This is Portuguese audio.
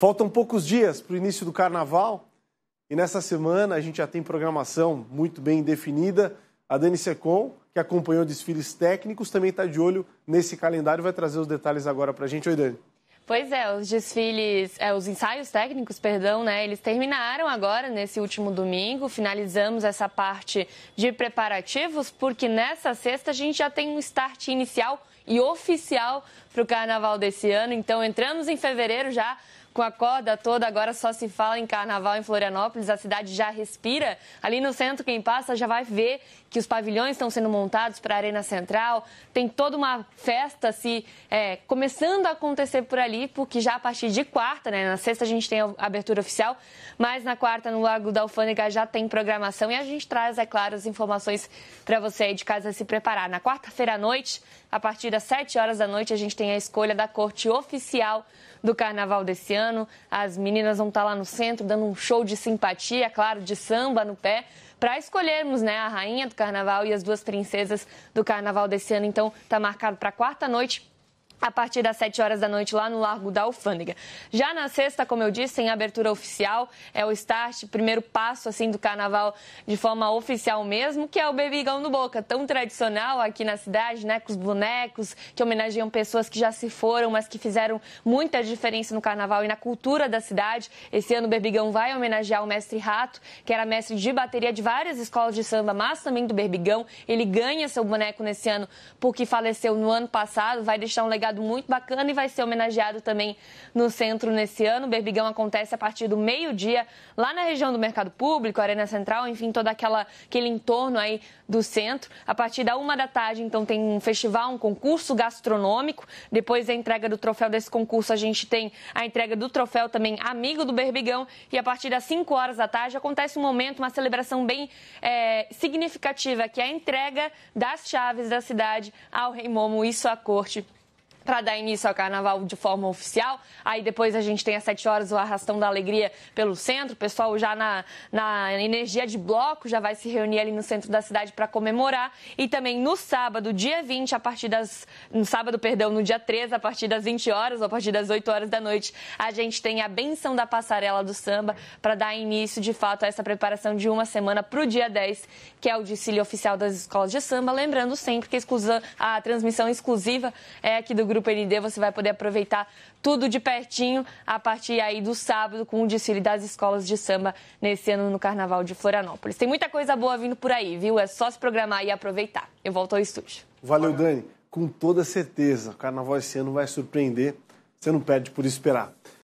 Faltam poucos dias para o início do Carnaval e nessa semana a gente já tem programação muito bem definida. A Dani Ceccon, que acompanhou desfiles técnicos, também está de olho nesse calendário e vai trazer os detalhes agora para a gente. Oi, Dani. Pois é, os ensaios técnicos, eles terminaram agora nesse último domingo, finalizamos essa parte de preparativos, porque nessa sexta a gente já tem um start inicial e oficial para o Carnaval desse ano, então entramos em fevereiro já com a corda toda, agora só se fala em Carnaval em Florianópolis, a cidade já respira, ali no centro quem passa já vai ver que os pavilhões estão sendo montados para a Arena Central, tem toda uma festa começando a acontecer por ali, porque já a partir de quarta, na sexta a gente tem a abertura oficial, mas na quarta no Largo da Alfândega já tem programação e a gente traz, é claro, as informações para você aí de casa se preparar. Na quarta-feira à noite, a partir das 7 horas da noite, a gente tem a escolha da corte oficial do Carnaval desse ano, as meninas vão estar lá no centro dando um show de simpatia, claro, de samba no pé, para escolhermos a rainha do Carnaval e as duas princesas do Carnaval desse ano. Então, está marcado para quarta-noite, a partir das 7 horas da noite, lá no Largo da Alfândega. Já na sexta, como eu disse, em abertura oficial, é o start, primeiro passo do Carnaval de forma oficial mesmo, que é o Berbigão no Boca, tão tradicional aqui na cidade, com os bonecos, que homenageiam pessoas que já se foram, mas que fizeram muita diferença no Carnaval e na cultura da cidade. Esse ano o Berbigão vai homenagear o Mestre Rato, que era mestre de bateria de várias escolas de samba, mas também do Berbigão. Ele ganha seu boneco nesse ano porque faleceu no ano passado, vai deixar um legado muito bacana e vai ser homenageado também no centro nesse ano. O Berbigão acontece a partir do meio-dia, lá na região do Mercado Público, Arena Central, enfim, todo aquele entorno aí do centro. A partir da 13h, então, tem um festival, um concurso gastronômico. Depois da entrega do troféu desse concurso, a gente tem a entrega do troféu também Amigo do Berbigão. E a partir das 17h acontece um momento, uma celebração bem significativa, que é a entrega das chaves da cidade ao Rei Momo e sua corte, para dar início ao Carnaval de forma oficial. Aí depois a gente tem às 7 horas o Arrastão da Alegria pelo centro. O pessoal já na energia de bloco já vai se reunir ali no centro da cidade para comemorar. E também no sábado, dia 20, no dia 13, a partir das 20 horas ou a partir das 8 horas da noite, a gente tem a benção da passarela do samba para dar início, de fato, a essa preparação de uma semana para o dia 10, que é o desfile oficial das escolas de samba. Lembrando sempre que a transmissão exclusiva é aqui do Grupo PND, você vai poder aproveitar tudo de pertinho a partir aí do sábado com o desfile das escolas de samba nesse ano no Carnaval de Florianópolis. Tem muita coisa boa vindo por aí, viu? É só se programar e aproveitar. Eu volto ao estúdio. Valeu, Dani. Com toda certeza, o Carnaval esse ano vai surpreender. Você não perde por esperar.